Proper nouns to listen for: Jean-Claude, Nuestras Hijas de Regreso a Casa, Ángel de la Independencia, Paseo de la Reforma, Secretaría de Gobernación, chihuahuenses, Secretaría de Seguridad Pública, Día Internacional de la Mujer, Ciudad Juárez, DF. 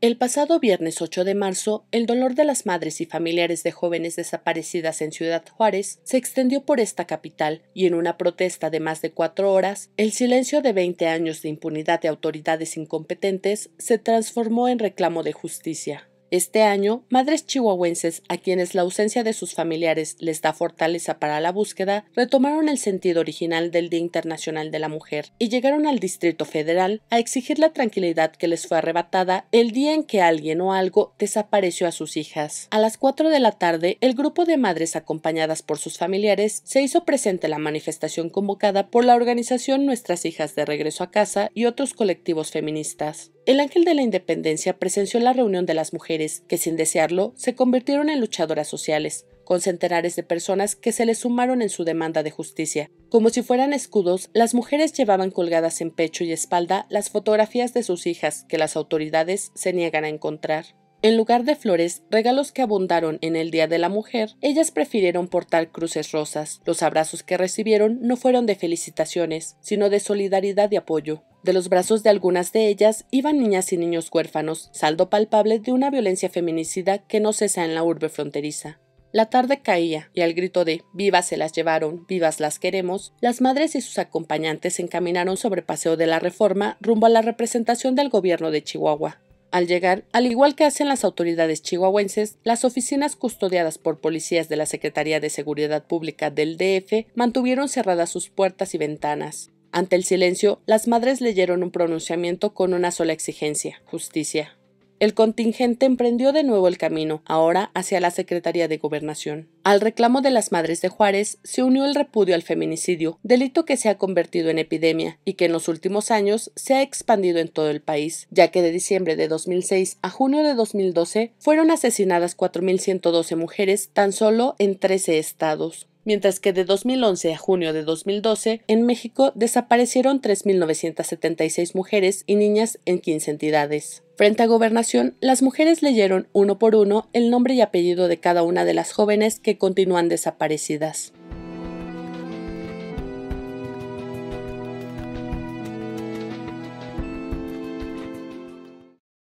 El pasado viernes 8 de marzo, el dolor de las madres y familiares de jóvenes desaparecidas en Ciudad Juárez se extendió por esta capital y en una protesta de más de 4 horas, el silencio de 20 años de impunidad de autoridades incompetentes se transformó en reclamo de justicia. Este año, madres chihuahuenses a quienes la ausencia de sus familiares les da fortaleza para la búsqueda, retomaron el sentido original del Día Internacional de la Mujer y llegaron al Distrito Federal a exigir la tranquilidad que les fue arrebatada el día en que alguien o algo desapareció a sus hijas. A las 4 de la tarde, el grupo de madres acompañadas por sus familiares se hizo presente en la manifestación convocada por la organización Nuestras Hijas de Regreso a Casa y otros colectivos feministas. El Ángel de la Independencia presenció la reunión de las mujeres que, sin desearlo, se convirtieron en luchadoras sociales, con centenares de personas que se les sumaron en su demanda de justicia. Como si fueran escudos, las mujeres llevaban colgadas en pecho y espalda las fotografías de sus hijas que las autoridades se niegan a encontrar. En lugar de flores, regalos que abundaron en el Día de la Mujer, ellas prefirieron portar cruces rosas. Los abrazos que recibieron no fueron de felicitaciones, sino de solidaridad y apoyo. De los brazos de algunas de ellas iban niñas y niños huérfanos, saldo palpable de una violencia feminicida que no cesa en la urbe fronteriza. La tarde caía, y al grito de «Vivas se las llevaron, vivas las queremos», las madres y sus acompañantes se encaminaron sobre Paseo de la Reforma rumbo a la representación del gobierno de Chihuahua. Al llegar, al igual que hacen las autoridades chihuahuenses, las oficinas custodiadas por policías de la Secretaría de Seguridad Pública del DF mantuvieron cerradas sus puertas y ventanas. Ante el silencio, las madres leyeron un pronunciamiento con una sola exigencia: justicia. El contingente emprendió de nuevo el camino, ahora hacia la Secretaría de Gobernación. Al reclamo de las madres de Juárez se unió el repudio al feminicidio, delito que se ha convertido en epidemia y que en los últimos años se ha expandido en todo el país, ya que de diciembre de 2006 a junio de 2012 fueron asesinadas 4.112 mujeres tan solo en 13 estados. Mientras que de 2011 a junio de 2012, en México desaparecieron 3.976 mujeres y niñas en 15 entidades. Frente a Gobernación, las mujeres leyeron uno por uno el nombre y apellido de cada una de las jóvenes que continúan desaparecidas.